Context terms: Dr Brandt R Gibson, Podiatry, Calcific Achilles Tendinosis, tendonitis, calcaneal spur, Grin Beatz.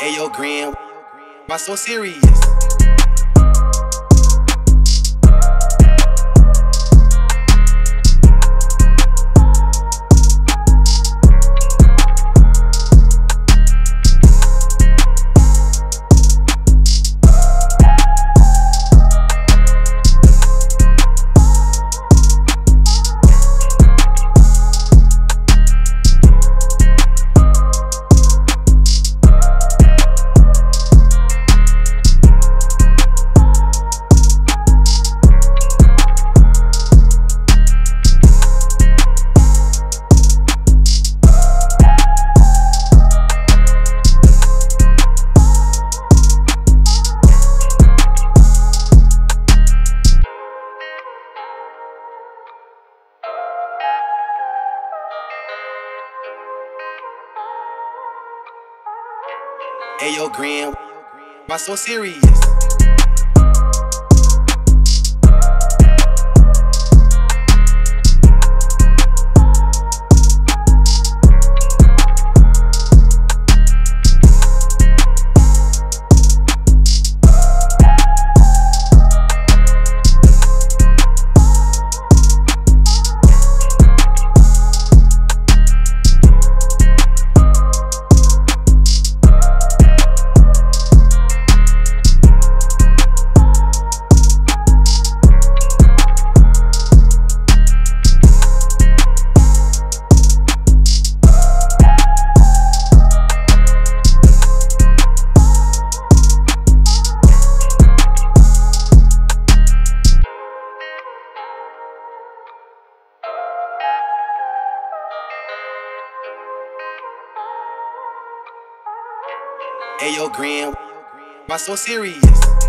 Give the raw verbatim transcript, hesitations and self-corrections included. Ayo, Grin, why so serious? Ayo, Grin, why so serious? Ayo, Grin, why so serious?